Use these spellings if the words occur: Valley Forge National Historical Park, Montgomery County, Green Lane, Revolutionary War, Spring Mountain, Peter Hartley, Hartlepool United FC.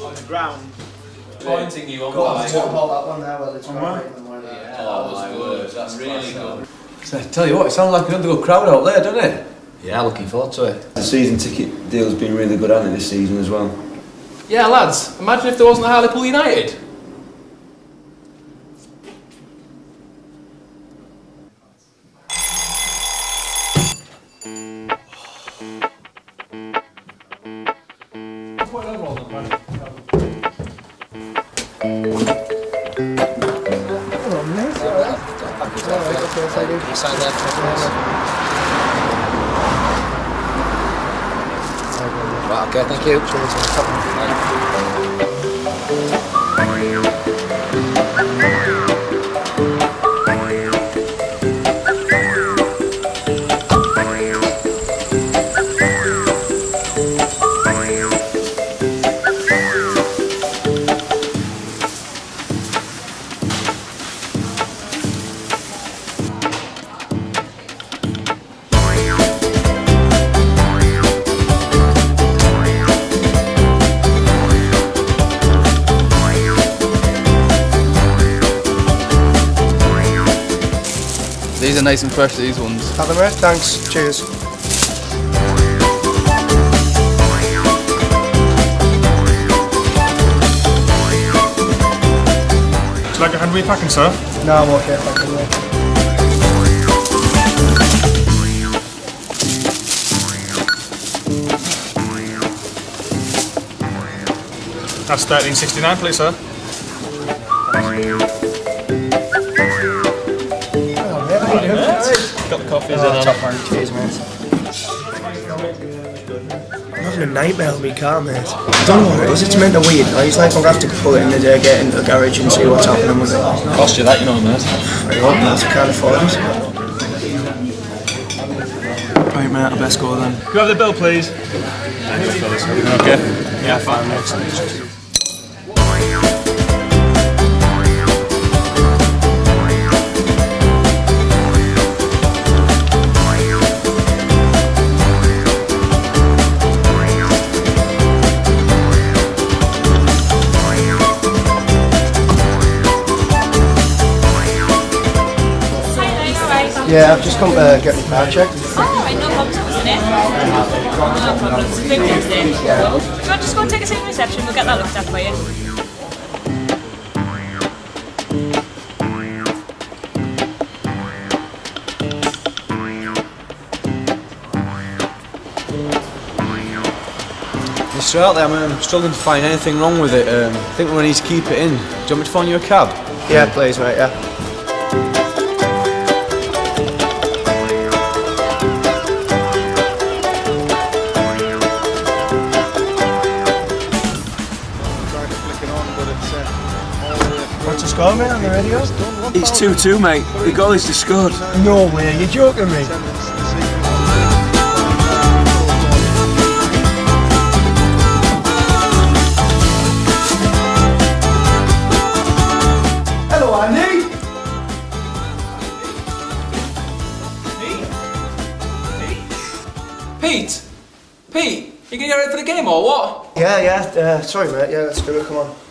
on the ground, pointing you on the top. That one there, where that was good. That's really good. So I tell you what, it sounds like an undergo crowd out there, doesn't it? Yeah, looking forward to it. The season ticket deal's been really good, hasn't it, this season as well? Yeah, lads, imagine if there wasn't a Hartlepool United. Right, okay, thank you. These are nice and fresh, these ones. Have them, thanks. Cheers. Would you like a hand repacking, sir? No, I'm okay, thank you. That's 13.69, please, sir. Got the coffees in on. Top one. Cheers, mate. I'm having a nightmare on my car, mate. I don't know what it is, it's meant to weird. Like, it's like I'm going to have to pull it in the day, get into the garage and see what's happening with it. Cost you that, you know, mate. Very well, mate, I can't afford it. Right, mate, I best go then. Can you have the bill, please? Okay. Yeah, fine, mate. Yeah, I've just come to get my car checked. Oh, no problems, isn't it? No problems. Big ones in. Cool. Do you want to just go and take a seat in reception? We'll get that looked at for you. It's straight out there, man. I'm struggling to find anything wrong with it. I think we're going to need to keep it in. Do you want me to phone you a cab? Yeah, please, mate, yeah. Score, mate, on the radio? It's 2-2, mate. The goal is just scored. No way, you're joking me. Hello, Andy. Pete? Pete? You gonna get ready for the game or what? Yeah, sorry, mate, yeah, let's do it, come on.